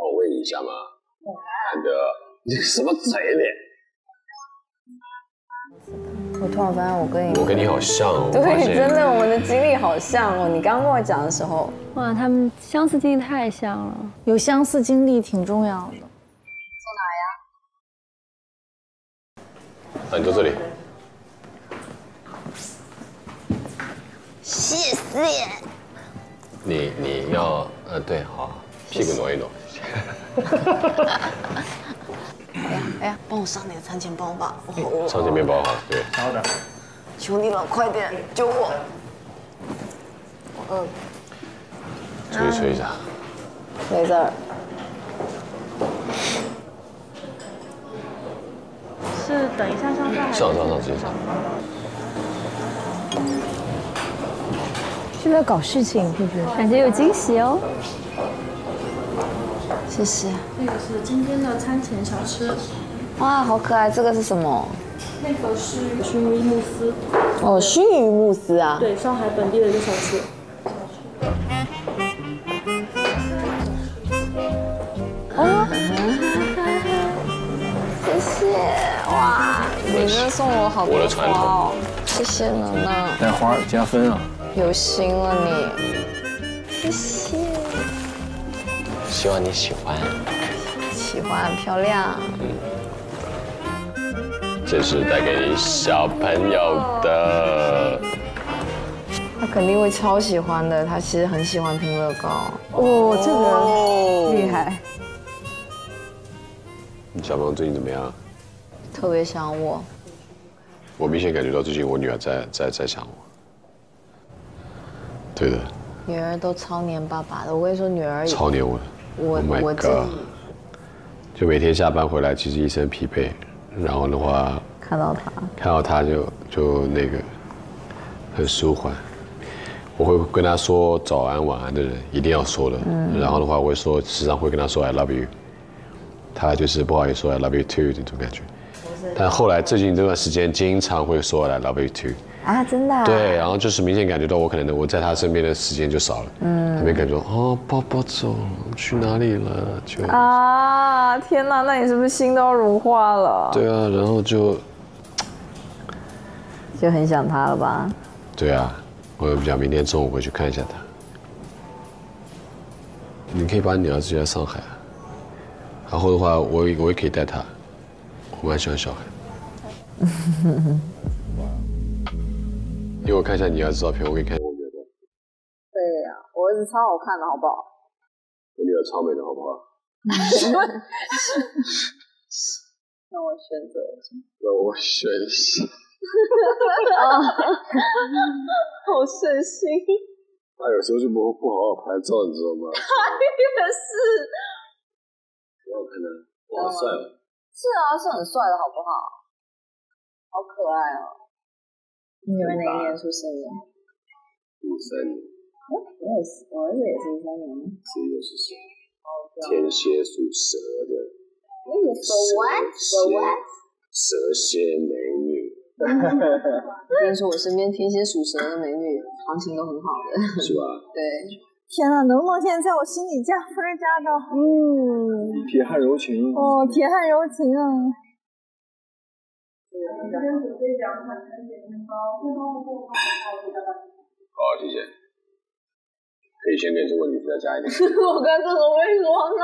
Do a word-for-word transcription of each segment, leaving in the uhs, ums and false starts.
保卫一下吗？难得，你什么嘴脸？我突然发现我跟你，我跟你好像哦。对，真的，我们的经历好像哦。你刚刚跟我讲的时候，哇，他们相似经历太像了，有相似经历挺重要的。坐哪呀？那你坐这里。 谢谢。你你要呃对好，屁股挪一挪。哎呀哎呀，帮我上点餐前包吧，我好饿。餐前面包好，对。稍等。求你了，快点救我！我饿了。出去吹一下。没事儿。是等一下上菜还是？上上上，直接上。 是在搞事情，是不是？感觉有惊喜哦。谢谢。这个是今天的餐前小吃。哇，好可爱！这个是什么？那个是熏鱼慕斯。哦，熏鱼慕斯啊。对，上海本地的一个小吃。哦，谢谢哇！你这送我好多花哦，谢谢娜娜。带花加分啊。 有心了你，谢谢。希望你喜欢。喜欢，漂亮。嗯。这是带给小朋友的。他肯定会超喜欢的，他其实很喜欢拼乐高。哦，这个厉害。你小朋友最近怎么样？特别想我。我明显感觉到最近我女儿在在在想我。 对的，女儿都超黏爸爸的。我跟你说，女儿超黏我的。我我自己就每天下班回来，其实一身疲惫，然后的话，看到他，看到他就就那个很舒缓。我会跟他说早安、晚安的人一定要说的。嗯、然后的话，我会说，时常会跟他说 I love you。他就是不好意思说 I love you too 这种感觉。但后来最近这段时间，经常会说 I love you too。 啊，真的、啊。对，然后就是明显感觉到我可能我在他身边的时间就少了，嗯，特别感觉哦，抱抱走去哪里了？就啊，天哪，那你是不是心都融化了？对啊，然后就就很想他了吧？对啊，我想明天中午回去看一下他。你可以把你儿子接到上海，然后的话，我我也可以带他，我蛮喜欢小孩。给我看一下你儿子照片，我给你看我女儿的。对呀、啊，我儿子超好看的，好不好？我女儿超美的，好不好？让我选择一下。让我选一下。好省心。他有时候就不不好好拍照，你知道吗？他也是。我看他，哇，帅了。是啊，是很帅的，好不好？好可爱哦。 你们哪一年出生的？五三年。哎，我也是，我儿子也是五三年吗？是一个是谁？天蝎属蛇的。那个蛇蝎，蛇蝎美女。我跟你说，我身边天蝎属蛇的美女行情都很好的。是吧？对。天哪，能不能现在在我心里加分加到？嗯。铁汉柔情。哦，铁汉柔情啊。 好，谢谢。可以先给这个女生再加一点。我刚才都没说呢。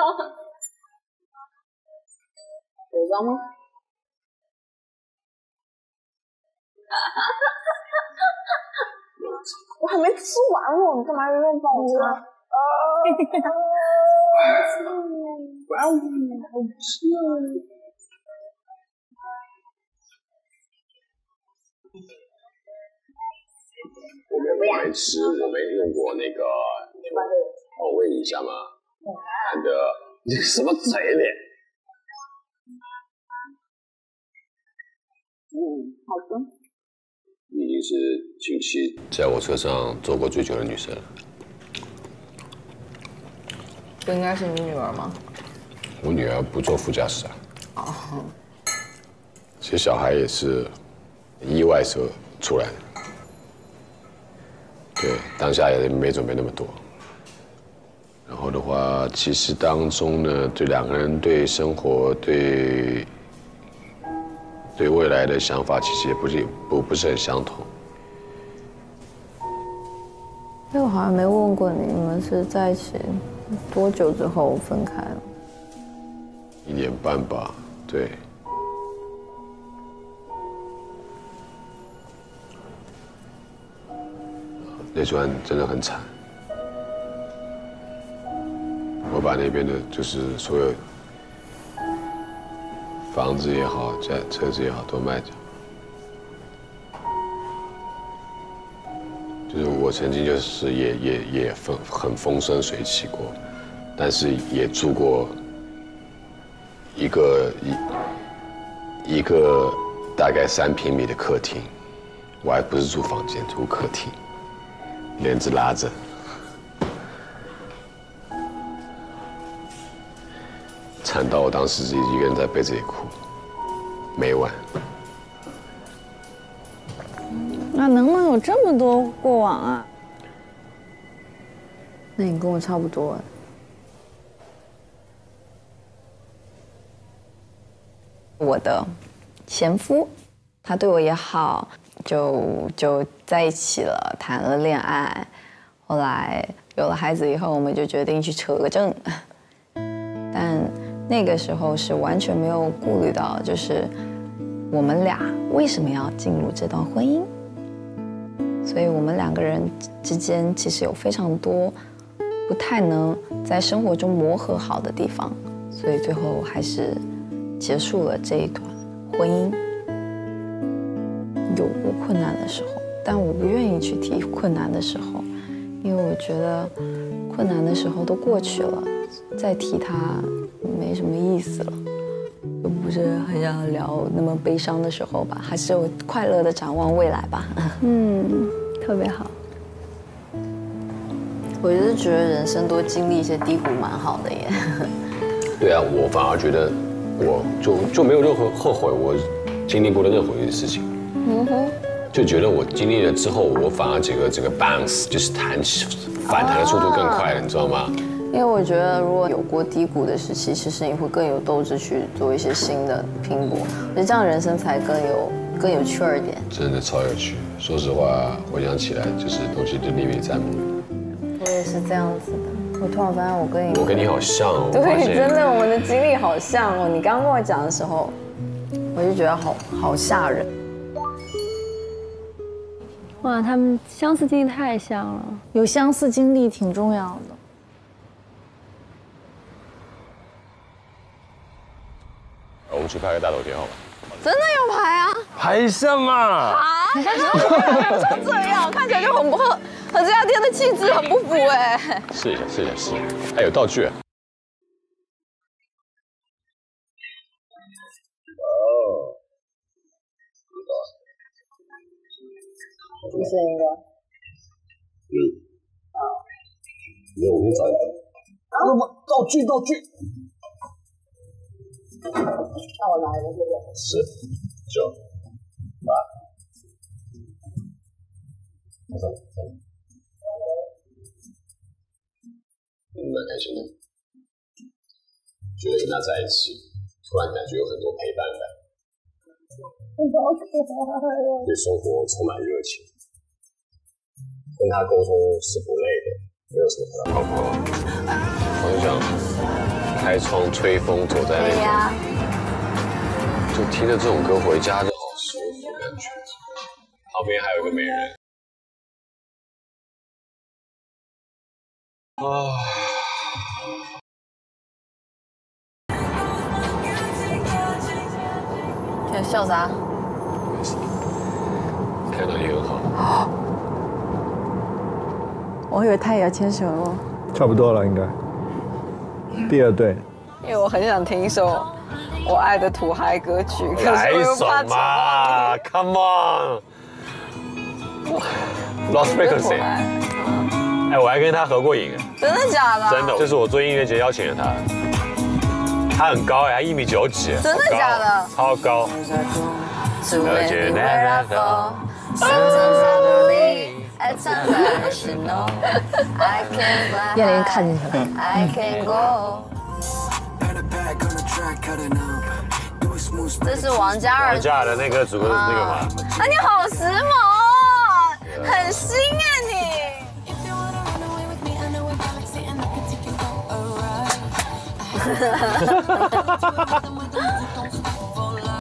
有脏吗？我还没吃完呢，你干嘛又帮我擦？啊！哇哦，好吃啊！ 我没我没吃，我没用过那个，帮我喂一下吗？难得，你什么嘴脸？嗯，好的。你已经是近期在我车上坐过最久的女生了。不应该是你女儿吗？我女儿不坐副驾驶啊。哦。其实小孩也是意外时候出来的。 对，当下也没准备那么多，然后的话，其实当中呢，对两个人对生活、对对未来的想法，其实也不是不不是很相同。因为我好像没问过你，你们是在一起多久之后分开了？一年半吧，对。 那段真的很惨，我把那边的就是所有房子也好，家车子也好都卖掉。就是我曾经就是也也也风很风生水起过，但是也住过一个一一个大概三平米的客厅，我还不是住房间，住客厅。 帘子拉着，惨到我当时自己一个人在被子里哭，每晚。那能不能有这么多过往啊？那你跟我差不多。我的前夫，他对我也好。 就就在一起了，谈了恋爱，后来有了孩子以后，我们就决定去扯个证。但那个时候是完全没有顾虑到，就是我们俩为什么要进入这段婚姻，所以我们两个人之间其实有非常多不太能在生活中磨合好的地方，所以最后还是结束了这一段婚姻。 有过困难的时候，但我不愿意去提困难的时候，因为我觉得困难的时候都过去了，再提它没什么意思了。就不是很想聊那么悲伤的时候吧，还是我快乐的展望未来吧。嗯，特别好。我就是觉得人生多经历一些低谷蛮好的耶。对啊，我反而觉得我就就没有任何后悔我经历过的任何一件事情。 嗯哼，就觉得我经历了之后，我反而整个整个 bounce 就是弹反弹的速度更快了，你知道吗？因为我觉得如果有过低谷的时期，其实你会更有斗志去做一些新的拼搏，我觉得这样人生才更有更有趣儿一点。真的超有趣，说实话，回想起来就是东西就历历在目。我也是这样子的，我突然发现我跟你我跟你好像哦，对，真的我们的经历好像哦。你刚刚跟我讲的时候，我就觉得好好吓人。 哇，他们相似经历太像了，有相似经历挺重要的。我们去拍个大头贴好吗？真的有拍啊？拍什么？啊？就这样，看起来就很不和和这家店的气质很不符哎。试一下，试一下，试一下。哎，有道具。 你选一个。嗯。啊。没有，我先找一个。啊！道具，道具。那我来一个，对不对？十、九、八、三、三。嗯，蛮开心的。觉得跟他在一起，突然感觉有很多陪伴感。对生活充满热情。 跟他沟通是不累的，没有什么太大困扰。我就想开窗吹风，走在那里，啊、就听着这种歌回家就好舒服，感觉。旁边还有一个美人。啊！在笑啥？没事。看到你很好。啊 我以为他也要牵手哦，差不多了应该。第二对，因为我很想听一首我爱的土嗨歌曲，来一首嘛 ，Come on， Lost Frequency。哎，我还跟他合过影，真的假的？真的，这是我做音乐节邀请了他，他很高哎，他一米九几，真的假的？超高。 Sometimes I believe 叶琳看进去了。这是王嘉尔。王嘉尔的那个主歌是那个吗？啊，你好时髦哦，很新哎你。 哈哈哈哈哈！